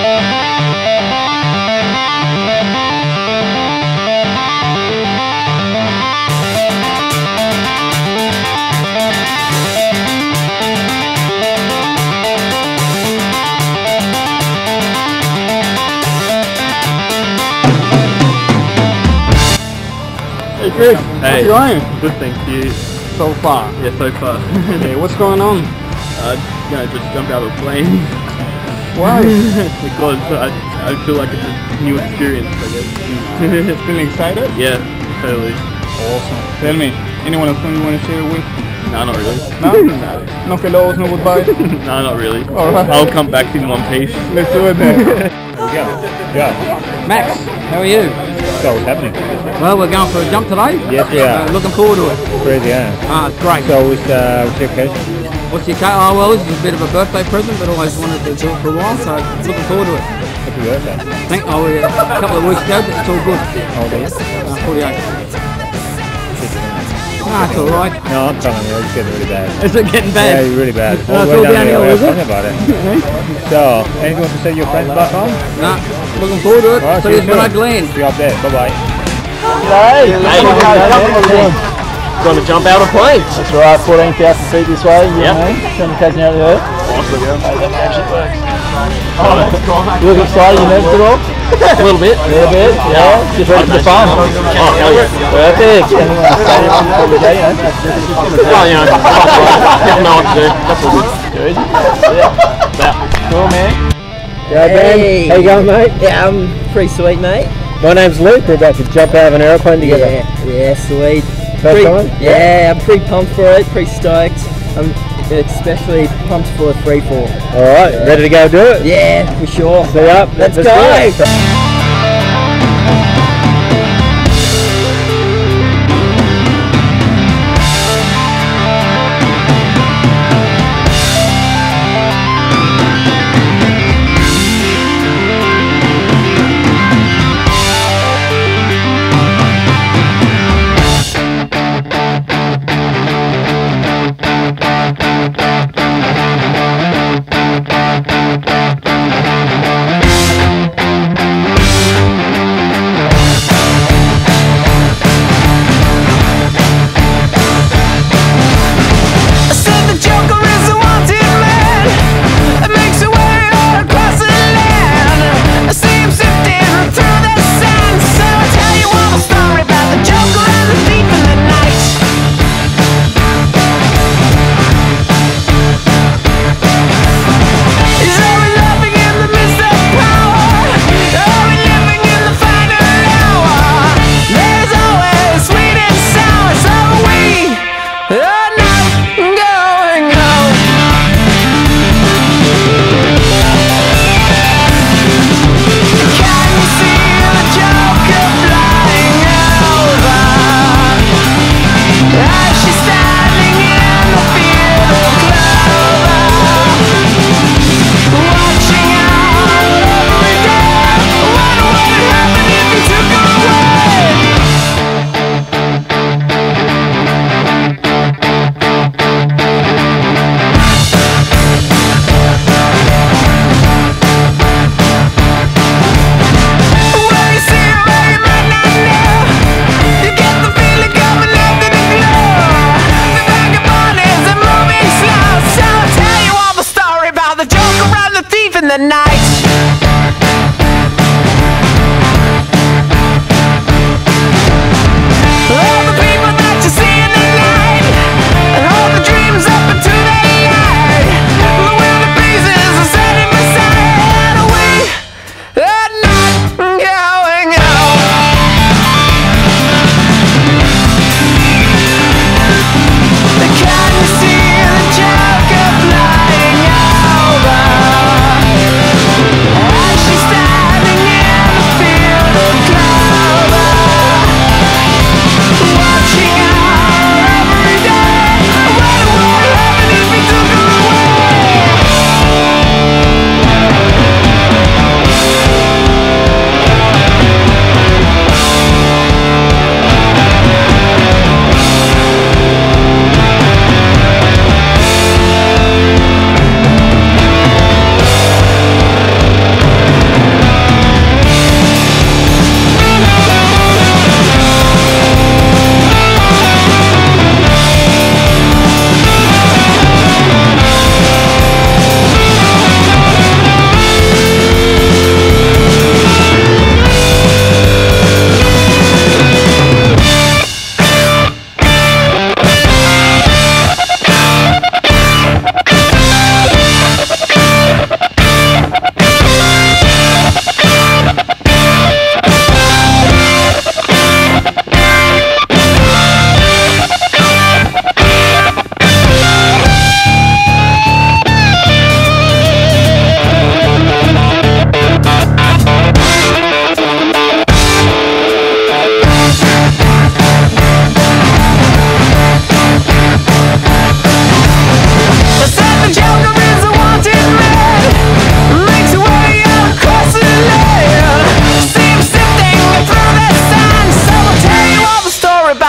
Hey Greg, hey. How's your iron? Good, thank you. So far? Yeah, so far. Hey, what's going on? Just jumped out of a plane. Why? Because I feel like it's a new experience, I guess. Feeling excited? Yeah, totally. Awesome. Tell me, anyone else you want to share with? No, not really. No? No. No fellows, no goodbyes? No, not really. Alright. I'll come back in one piece. Let's do it then. Yeah. Max, how are you? So what's happening? Well, we're going for a jump today. Yes, we are. Looking forward to it. Crazy, yeah. It's great. So what's your case? What's your case? Oh, well, this is a bit of a birthday present, but always wanted to do it for a while, so looking forward to it. Happy birthday. Thank you. Oh, yeah. A couple of weeks ago, but it's all good. How old are you? 48. It's all right. No, I'm telling you, it's getting really bad. Is it getting bad? Yeah, really bad. All the way down here, we're about it. So, anything you want to say to your friends back home? No. Looking forward to it. Right, so here's when I land. See you up there. Bye-bye. Hey, gonna jump out of plane. That's right, 14,000 feet this way. You know, coming catching out of the earth. Awesome, yeah. Hey, that actually works. You look excited, you nervous at all? A little bit. A little bit, yeah. Just ready for the fun. Oh, hell yeah. Perfect. Well, you know, I know what to do. That's all good. Good. Yeah. Cool, man. Yeah, hey. Ben, how you going, mate? Yeah, I'm pretty sweet, mate. My name's Luke. We're about to jump out of an aeroplane together. Yeah, sweet. First time? Yeah, I'm pretty pumped for it, pretty stoked. I'm especially pumped for a 3-4. Alright, ready to go do it? Yeah, for sure. See ya. Let's go!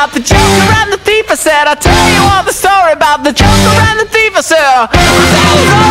about the Joker and the thief, I said. I'll tell you all the story about the Joker and the thief, I said.